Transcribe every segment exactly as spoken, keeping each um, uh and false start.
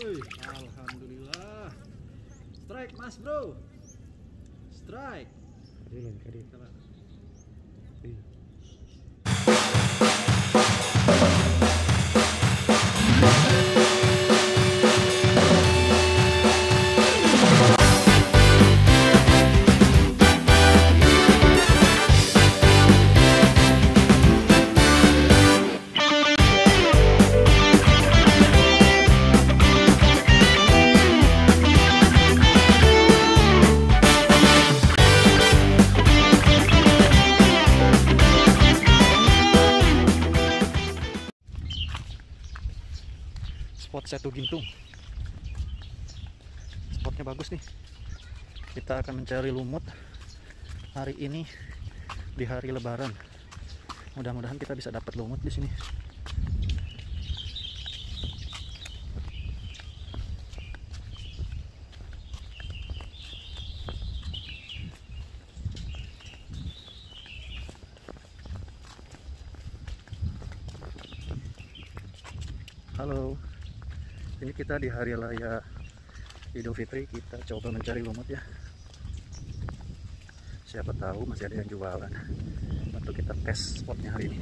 Uy, alhamdulillah. Strike mas bro. Strike. Jalan kiri. Satu gintung, spotnya bagus nih. Kita akan mencari lumut hari ini di hari Lebaran. Mudah-mudahan kita bisa dapat lumut di sini. Halo. Ini kita di hari raya Idul Fitri, kita coba mencari lumut ya. Siapa tahu masih ada yang jualan. Untuk kita tes spotnya hari ini.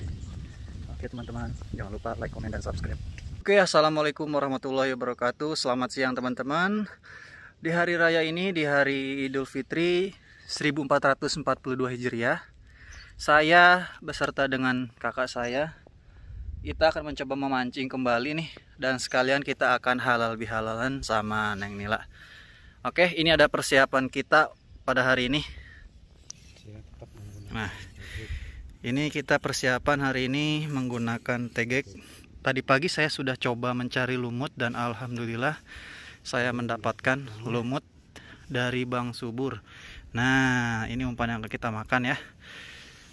Oke teman-teman, jangan lupa like, komen, dan subscribe. Oke, assalamualaikum warahmatullahi wabarakatuh. Selamat siang teman-teman. Di hari raya ini, di hari Idul Fitri seribu empat ratus empat puluh dua Hijriah, saya beserta dengan kakak saya, kita akan mencoba memancing kembali nih. Dan sekalian kita akan halal bihalalan sama Neng Nila. Oke, ini ada persiapan kita pada hari ini. Nah, ini kita persiapan hari ini menggunakan tegek. Tadi pagi saya sudah coba mencari lumut dan alhamdulillah saya mendapatkan lumut dari Bang Subur. Nah, ini umpan yang kita makan ya.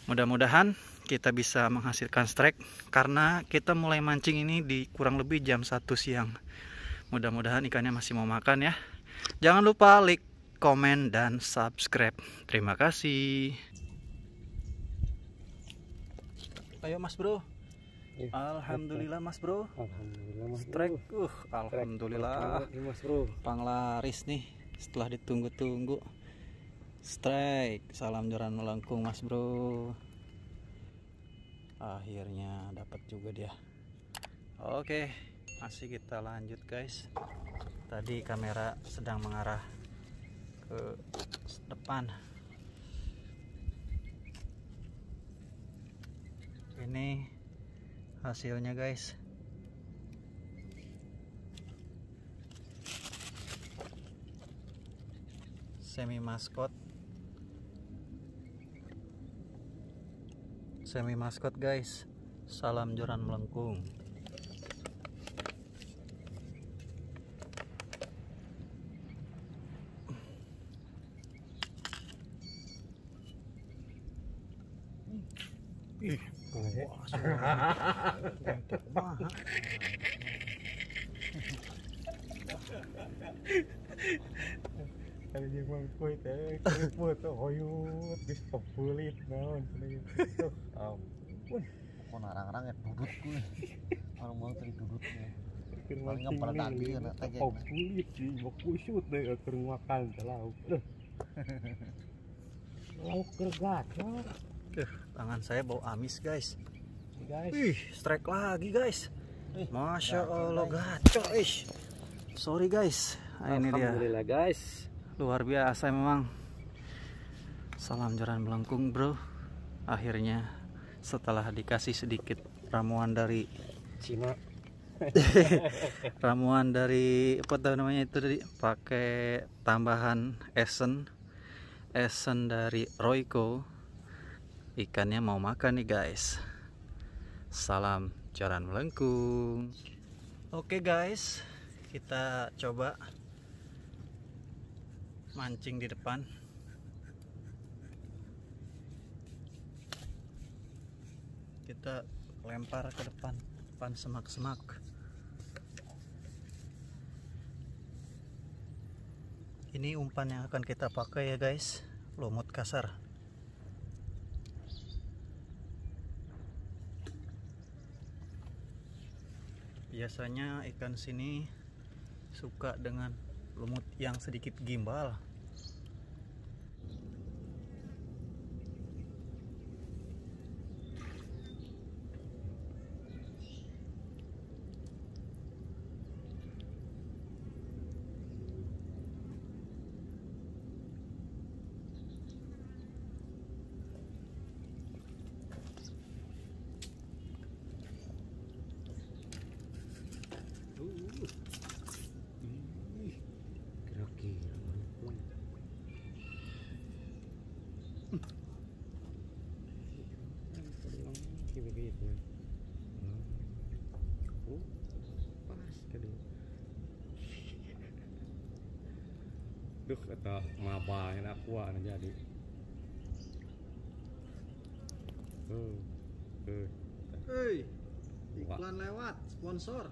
Mudah-mudahan kita bisa menghasilkan strike karena kita mulai mancing ini di kurang lebih jam satu siang. Mudah-mudahan ikannya masih mau makan ya. Jangan lupa like, komen, dan subscribe. Terima kasih. Ayo mas bro. Ya, alhamdulillah mas bro. Alhamdulillah mas bro. Strike. Uh, alhamdulillah. Panglaris nih setelah ditunggu-tunggu. Strike. Salam joran melengkung mas bro. Akhirnya dapat juga dia. Oke, masih kita lanjut guys. Tadi kamera sedang mengarah ke depan. Ini hasilnya guys. Semi maskot. Semi maskot guys. Salam joran melengkung. Ih, wah, ada yang mangkui teh, kulit tuh hoyut, bisok kulit, naon, tuh, ampun, kok narang-narang ya dudut gue, orang mau teri dudutnya, orangnya pernah tadi ya nak tanya, kulit sih, bok kusut deh, keruakan, terlalu, lauk kergat, tangan saya bau amis guys, ih, strike lagi guys, masya Allah gacor, ih, sorry guys, ini dia, alhamdulillah guys. Luar biasa memang. Salam joran melengkung bro. Akhirnya setelah dikasih sedikit ramuan dari Cina. Ramuan dari apa tahu namanya itu tadi, pakai tambahan esen. Esen dari Royco. Ikannya mau makan nih guys. Salam joran melengkung. Oke guys, kita coba mancing di depan. Kita lempar ke depan, depan semak-semak. Ini umpan yang akan kita pakai ya guys, lumut kasar. Biasanya ikan sini suka dengan lumut yang sedikit gimbal. Duh, atau mabahin aku aja jadi. Tuh, tuh. Hei, iklan lewat, sponsor.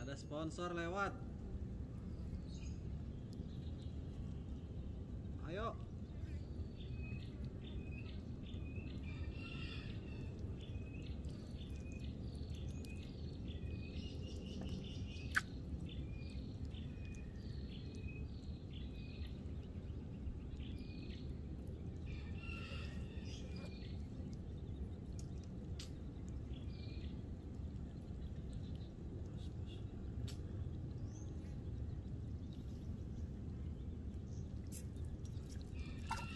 Ada sponsor lewat. Ayo.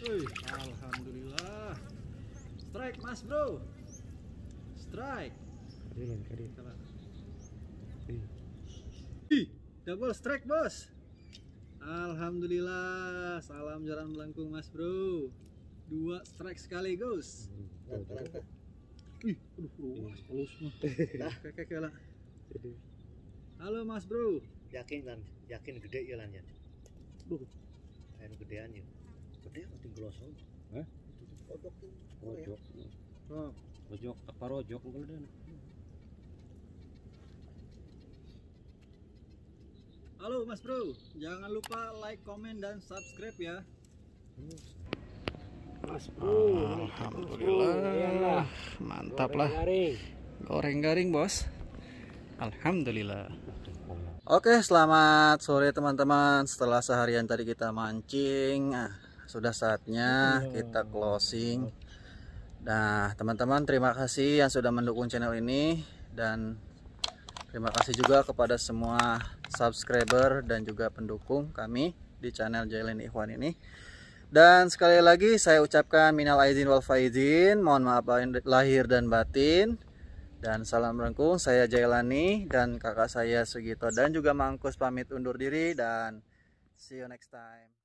Uy, alhamdulillah. Strike mas bro. Strike. Keren, keren. Double strike bos. Alhamdulillah. Salam jaran melengkung mas bro. Dua strike sekaligus. Ih, aduh, ruas pelus mah. Kakek lah. Halo mas bro. Yakin kan? Yakin gede ya lan ya. Duh. Air gedean ya. Gede atau gelosong? Hah? Pojok tuh. Pojok. Oh, pojok apa rojok kalau dana. Halo Mas Bro, jangan lupa like, komen dan subscribe ya. Mas Bro, alhamdulillah. Mantap lah. Goreng garing, Bos. Alhamdulillah. Oke, selamat sore teman-teman. Setelah seharian tadi kita mancing, sudah saatnya kita closing. Nah teman-teman, terima kasih yang sudah mendukung channel ini, dan terima kasih juga kepada semua subscriber dan juga pendukung kami di channel Jaelani Ikhwan ini. Dan sekali lagi saya ucapkan minal aidin wal faizin, mohon maaf lahir dan batin, dan salam rengkung. Saya Jaelani dan kakak saya Sugito dan juga Mangkus pamit undur diri, dan see you next time.